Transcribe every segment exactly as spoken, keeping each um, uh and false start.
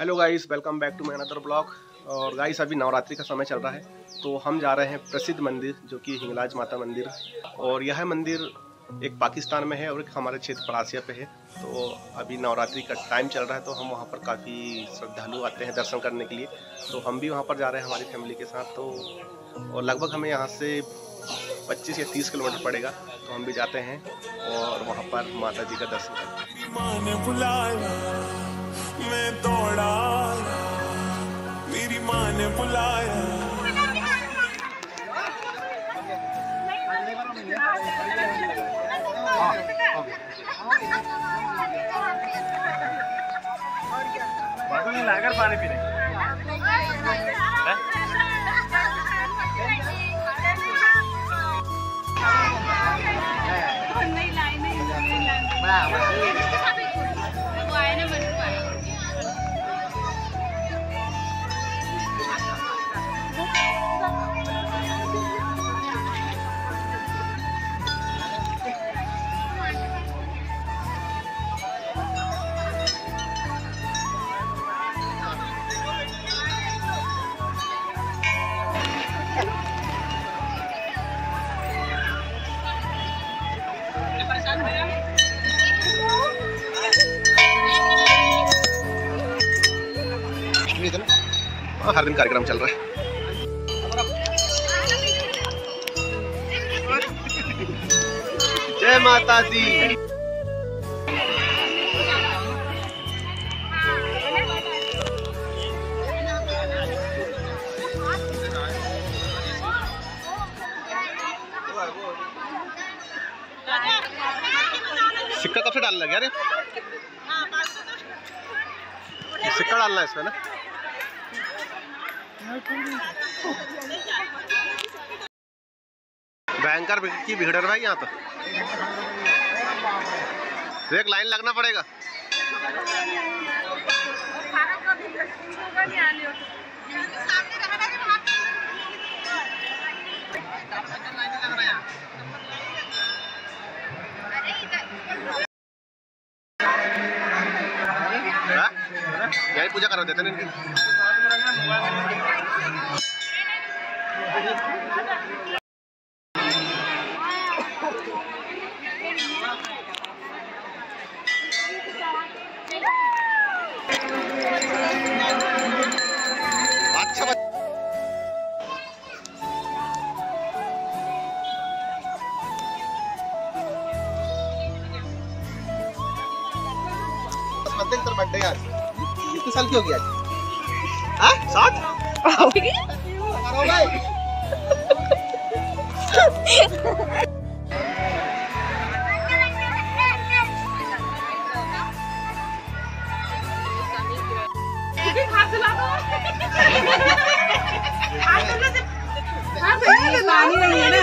Hello guys, welcome back to my another blog. और guys अभी नवरात्रि का समय चल रहा है तो हम जा रहे हैं प्रसिद्ध मंदिर जो कि हिंगलाज माता मंदिर। और यह मंदिर एक पाकिस्तान में है और एक हमारे क्षेत्र परासिया पे है। तो अभी नवरात्रि का टाइम चल रहा है तो हम वहाँ पर काफ़ी श्रद्धालु आते हैं दर्शन करने के लिए, तो हम भी वहाँ पर जा रहे हैं हमारी फैमिली के साथ। तो और लगभग हमें यहाँ से पच्चीस या तीस किलोमीटर पड़ेगा, तो हम भी जाते हैं और वहाँ पर माता जी का दर्शन करते हैं। मैं दौड़ा, मेरी माँ ने बुलाया। लाकर पानी पीने हर दिन कार्यक्रम चल रहा है। जय माता दी। सिक्का कब से डालना है? अरे सिक्का डालना है इसमें ना। बैंकर की भीड़ है भाई, यहाँ तो एक लाइन लगना पड़ेगा। यही पूजा करा देते ना इनकी। बर्थडे यार, कितने साल की हो गया? हाँ, सात? नानी नहीं है ना।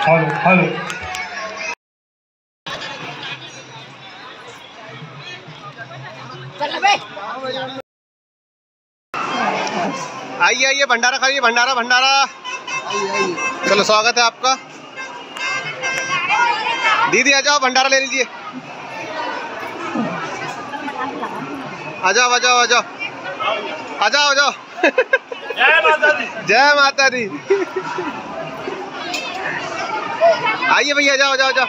Hello hello. चल बे। आइए आइए, भंडारा खाइए, भंडारा भंडारा। चलो स्वागत है आपका। दीदी आ जाओ, भंडारा ले लीजिए। आ जाओ आ जाओ आ जाओ आ जाओ आ जाओ। जय माता दी, जय माता दी। आइए भैया, आ जाओ जाओ जाओ।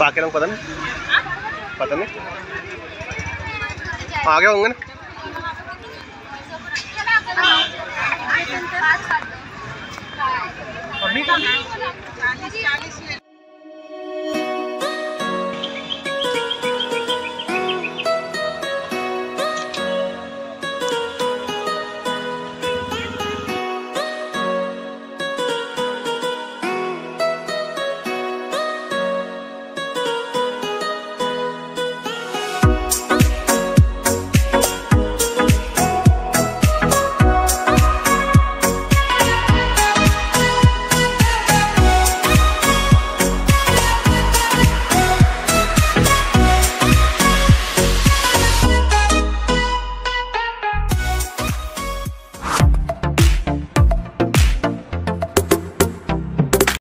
बाकी लोग पता नहीं पता नहीं आगे होंगे ना। और मीठा चालीस चालीस